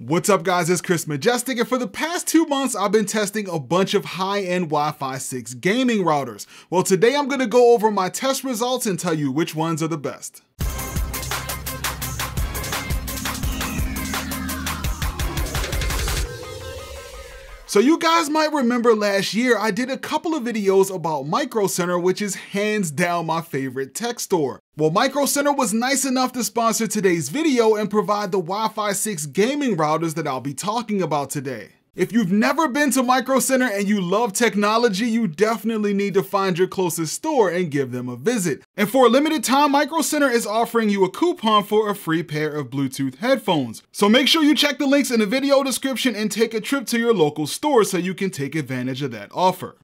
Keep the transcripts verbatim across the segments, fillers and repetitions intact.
What's up guys, it's Chris Majestic, and for the past two months, I've been testing a bunch of high-end Wi-Fi six gaming routers. Well, today I'm gonna go over my test results and tell you which ones are the best. So you guys might remember last year, I did a couple of videos about Micro Center, which is hands down my favorite tech store. Well, Micro Center was nice enough to sponsor today's video and provide the Wi-Fi six gaming routers that I'll be talking about today. If you've never been to Micro Center and you love technology, you definitely need to find your closest store and give them a visit. And for a limited time, Micro Center is offering you a coupon for a free pair of Bluetooth headphones. So make sure you check the links in the video description and take a trip to your local store so you can take advantage of that offer.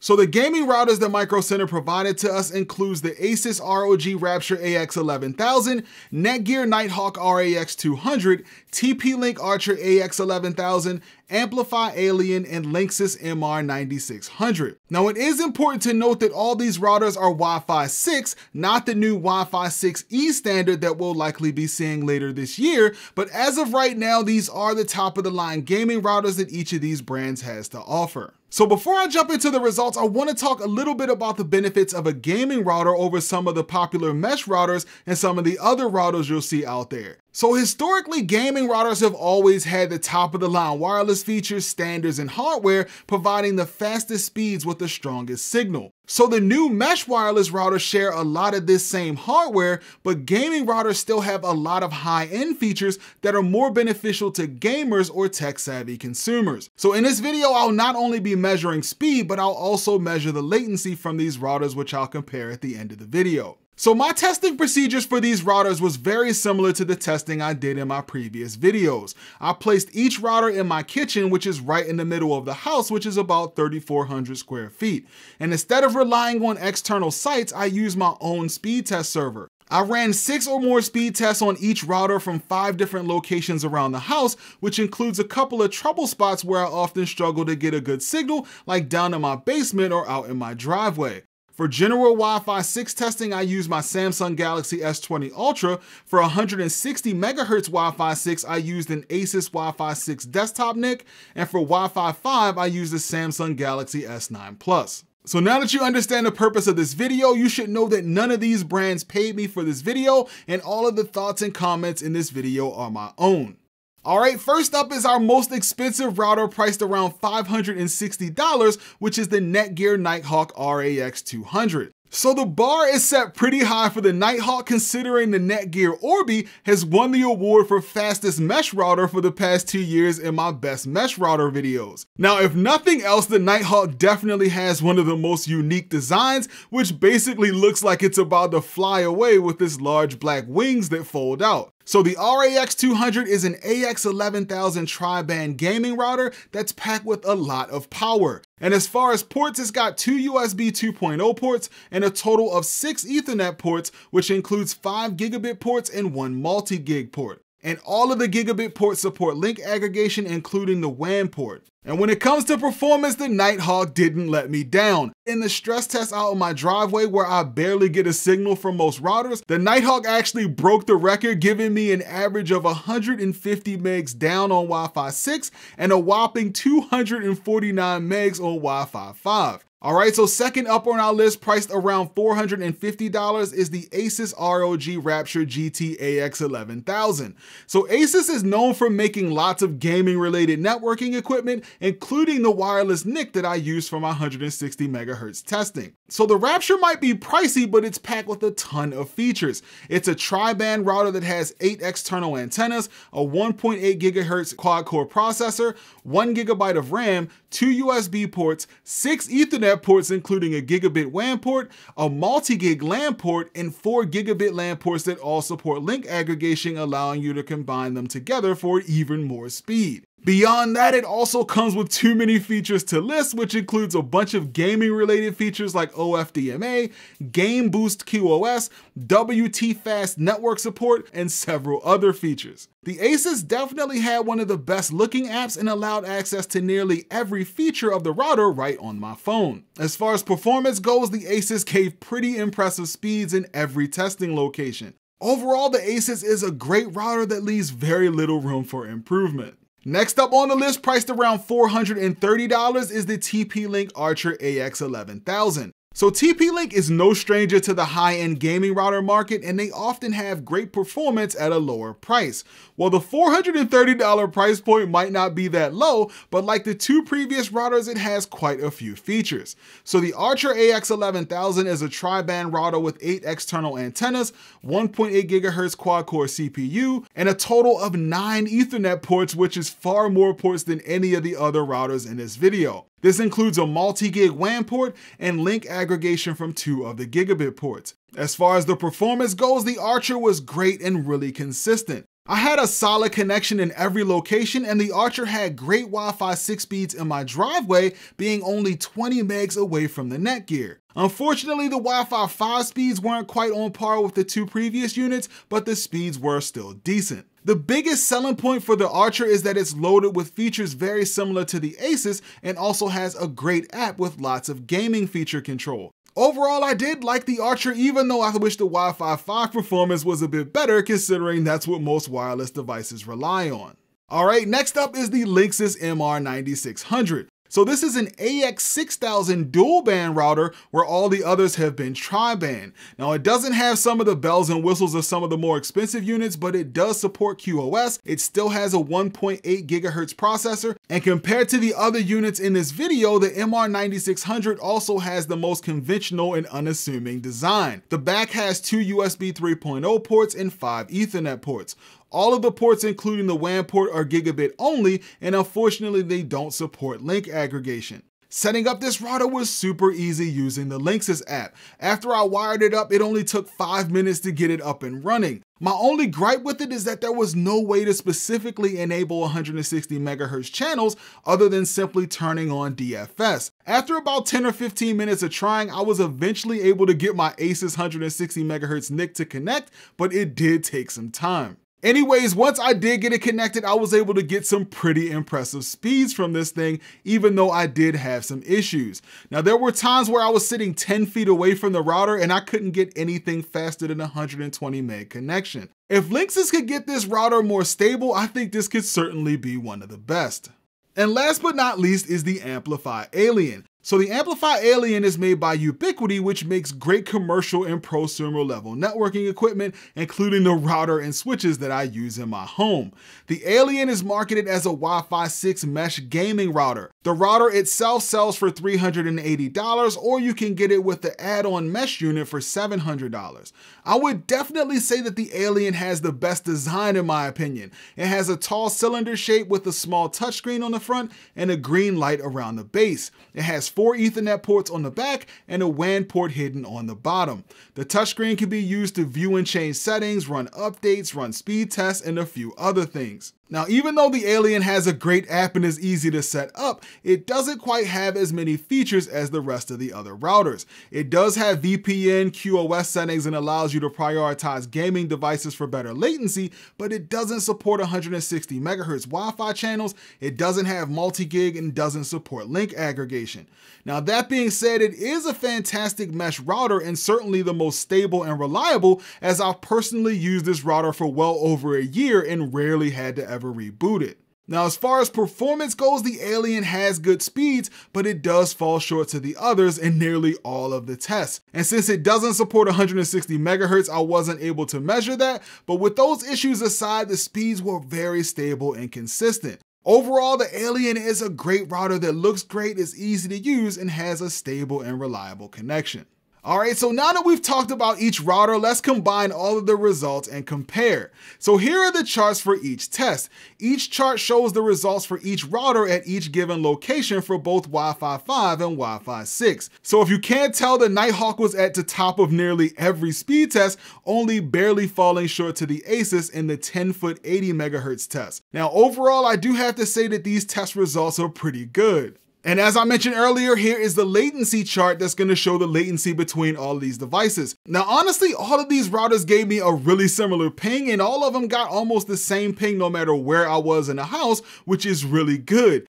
So the gaming routers that Micro Center provided to us includes the Asus R O G Rapture A X eleven thousand, Netgear Nighthawk R A X two hundred, T P-Link Archer A X eleven thousand, AmpliFi Alien, and Linksys M R ninety-six hundred. Now it is important to note that all these routers are Wi-Fi six, not the new Wi-Fi six E standard that we'll likely be seeing later this year, but as of right now, these are the top of the line gaming routers that each of these brands has to offer. So before I jump into the results, I want to talk a little bit about the benefits of a gaming router over some of the popular mesh routers and some of the other routers you'll see out there. So historically, gaming routers have always had the top of the line wireless features, standards, and hardware, providing the fastest speeds with the strongest signal. So the new mesh wireless routers share a lot of this same hardware, but gaming routers still have a lot of high-end features that are more beneficial to gamers or tech-savvy consumers. So in this video, I'll not only be measuring speed, but I'll also measure the latency from these routers, which I'll compare at the end of the video. So my testing procedures for these routers was very similar to the testing I did in my previous videos. I placed each router in my kitchen, which is right in the middle of the house, which is about thirty-four hundred square feet. And instead of relying on external sites, I used my own speed test server. I ran six or more speed tests on each router from five different locations around the house, which includes a couple of trouble spots where I often struggle to get a good signal, like down in my basement or out in my driveway. For general Wi-Fi six testing, I use my Samsung Galaxy S twenty Ultra. For one hundred sixty megahertz Wi-Fi six, I used an Asus Wi-Fi six desktop N I C. And for Wi-Fi five, I used the Samsung Galaxy S nine Plus. So now that you understand the purpose of this video, you should know that none of these brands paid me for this video, and all of the thoughts and comments in this video are my own. All right, first up is our most expensive router priced around five hundred sixty dollars, which is the Netgear Nighthawk R A X two hundred. So the bar is set pretty high for the Nighthawk, considering the Netgear Orbi has won the award for fastest mesh router for the past two years in my best mesh router videos. Now, if nothing else, the Nighthawk definitely has one of the most unique designs, which basically looks like it's about to fly away with its large black wings that fold out. So the R A X two hundred is an A X eleven thousand tri-band gaming router that's packed with a lot of power. And as far as ports, it's got two U S B two point oh ports and a total of six Ethernet ports, which includes five gigabit ports and one multi-gig port. And all of the gigabit ports support link aggregation, including the W A N port. And when it comes to performance, the Nighthawk didn't let me down. In the stress test out in my driveway, where I barely get a signal from most routers, the Nighthawk actually broke the record, giving me an average of one hundred fifty megs down on Wi-Fi six and a whopping two hundred forty-nine megs on Wi-Fi five. All right, so second up on our list, priced around four hundred fifty dollars, is the Asus R O G Rapture G T A X eleven thousand. So Asus is known for making lots of gaming-related networking equipment, including the wireless N I C that I used for my one hundred sixty megahertz testing. So the Rapture might be pricey, but it's packed with a ton of features. It's a tri-band router that has eight external antennas, a one point eight gigahertz quad-core processor, one gigabyte of RAM, two U S B ports, six Ethernet ports including a gigabit W A N port, a multi-gig LAN port, and four gigabit LAN ports that all support link aggregation, allowing you to combine them together for even more speed. Beyond that, it also comes with too many features to list, which includes a bunch of gaming related features like O F D M A, Game Boost Q O S, W T fast network support, and several other features. The Asus definitely had one of the best looking apps and allowed access to nearly every feature of the router right on my phone. As far as performance goes, the Asus gave pretty impressive speeds in every testing location. Overall, the Asus is a great router that leaves very little room for improvement. Next up on the list, priced around four hundred thirty dollars, is the T P-Link Archer A X eleven thousand. So T P-Link is no stranger to the high-end gaming router market, and they often have great performance at a lower price. Well, the four hundred thirty dollar price point might not be that low, but like the two previous routers, it has quite a few features. So the Archer A X eleven thousand is a tri-band router with eight external antennas, one point eight gigahertz quad-core C P U, and a total of nine Ethernet ports, which is far more ports than any of the other routers in this video. This includes a multi-gig W A N port and link aggregation from two of the gigabit ports. As far as the performance goes, the Archer was great and really consistent. I had a solid connection in every location, and the Archer had great Wi-Fi six speeds in my driveway, being only twenty megs away from the Netgear. Unfortunately, the Wi-Fi five speeds weren't quite on par with the two previous units, but the speeds were still decent. The biggest selling point for the Archer is that it's loaded with features very similar to the Asus, and also has a great app with lots of gaming feature control. Overall, I did like the Archer, even though I wish the Wi-Fi five performance was a bit better, considering that's what most wireless devices rely on. All right, next up is the Linksys M R ninety-six hundred. So this is an A X six thousand dual band router where all the others have been tri-band. Now it doesn't have some of the bells and whistles of some of the more expensive units, but it does support Q O S. It still has a one point eight gigahertz processor. And compared to the other units in this video, the M R ninety-six hundred also has the most conventional and unassuming design. The back has two U S B three point oh ports and five Ethernet ports. All of the ports, including the W A N port, are gigabit only, and unfortunately they don't support link aggregation. Setting up this router was super easy using the Linksys app. After I wired it up, it only took five minutes to get it up and running. My only gripe with it is that there was no way to specifically enable one hundred sixty megahertz channels other than simply turning on D F S. After about ten or fifteen minutes of trying, I was eventually able to get my Asus one hundred sixty megahertz N I C to connect, but it did take some time. Anyways, once I did get it connected, I was able to get some pretty impressive speeds from this thing, even though I did have some issues. Now, there were times where I was sitting ten feet away from the router and I couldn't get anything faster than a one hundred twenty meg connection. If Linksys could get this router more stable, I think this could certainly be one of the best. And last but not least is the AmpliFi Alien. So the AmpliFi Alien is made by Ubiquiti, which makes great commercial and prosumer level networking equipment, including the router and switches that I use in my home. The Alien is marketed as a Wi-Fi six mesh gaming router. The router itself sells for three hundred eighty dollars, or you can get it with the add-on mesh unit for seven hundred dollars. I would definitely say that the Alien has the best design in my opinion. It has a tall cylinder shape with a small touchscreen on the front and a green light around the base. It has four Ethernet ports on the back and a W A N port hidden on the bottom. The touchscreen can be used to view and change settings, run updates, run speed tests, and a few other things. Now, even though the Alien has a great app and is easy to set up, it doesn't quite have as many features as the rest of the other routers. It does have V P N, Q O S settings, and allows you to prioritize gaming devices for better latency, but it doesn't support one hundred sixty megahertz Wi-Fi channels, it doesn't have multi-gig, and doesn't support link aggregation. Now, that being said, it is a fantastic mesh router and certainly the most stable and reliable, as I've personally used this router for well over a year and rarely had to ever reboot it. Now, as far as performance goes, the Alien has good speeds, but it does fall short to the others in nearly all of the tests. And since it doesn't support one hundred sixty megahertz, I wasn't able to measure that, but with those issues aside, the speeds were very stable and consistent. Overall, the Alien is a great router that looks great, is easy to use, and has a stable and reliable connection. All right, so now that we've talked about each router, let's combine all of the results and compare. So here are the charts for each test. Each chart shows the results for each router at each given location for both Wi-Fi five and Wi-Fi six. So if you can't tell, the Nighthawk was at the top of nearly every speed test, only barely falling short to the Asus in the ten foot eighty megahertz test. Now, overall, I do have to say that these test results are pretty good. And as I mentioned earlier, here is the latency chart that's gonna show the latency between all of these devices. Now, honestly, all of these routers gave me a really similar ping, and all of them got almost the same ping no matter where I was in the house, which is really good.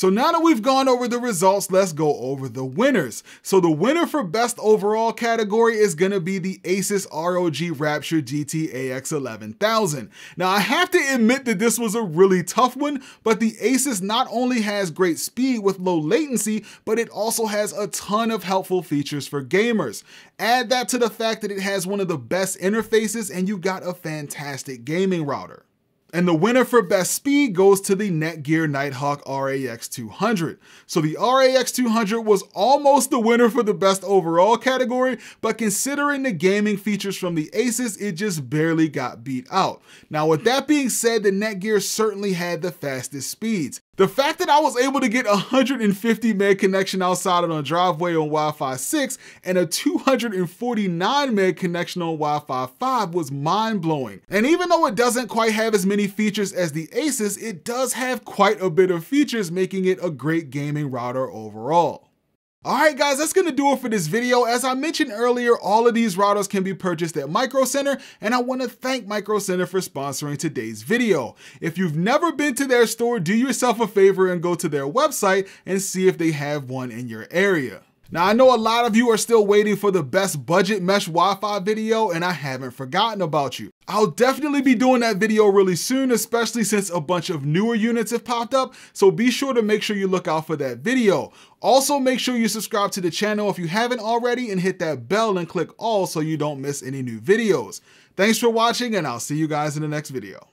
So now that we've gone over the results, let's go over the winners. So the winner for best overall category is gonna be the Asus R O G Rapture G T A X eleven thousand. Now I have to admit that this was a really tough one, but the Asus not only has great speed with low latency, but it also has a ton of helpful features for gamers. Add that to the fact that it has one of the best interfaces and you got a fantastic gaming router. And the winner for best speed goes to the Netgear Nighthawk R A X two hundred. So the R A X two hundred was almost the winner for the best overall category, but considering the gaming features from the Asus, it just barely got beat out. Now with that being said, the Netgear certainly had the fastest speeds. The fact that I was able to get a one hundred fifty meg connection outside on a driveway on Wi-Fi six and a two hundred forty-nine meg connection on Wi-Fi five was mind-blowing. And even though it doesn't quite have as many features as the Asus, it does have quite a bit of features, making it a great gaming router overall. Alright guys, that's going to do it for this video. As I mentioned earlier, all of these routers can be purchased at Micro Center, and I want to thank Micro Center for sponsoring today's video. If you've never been to their store, do yourself a favor and go to their website and see if they have one in your area. Now I know a lot of you are still waiting for the best budget mesh Wi-Fi video, and I haven't forgotten about you. I'll definitely be doing that video really soon, especially since a bunch of newer units have popped up, so be sure to make sure you look out for that video. Also, make sure you subscribe to the channel if you haven't already and hit that bell and click all so you don't miss any new videos. Thanks for watching, and I'll see you guys in the next video.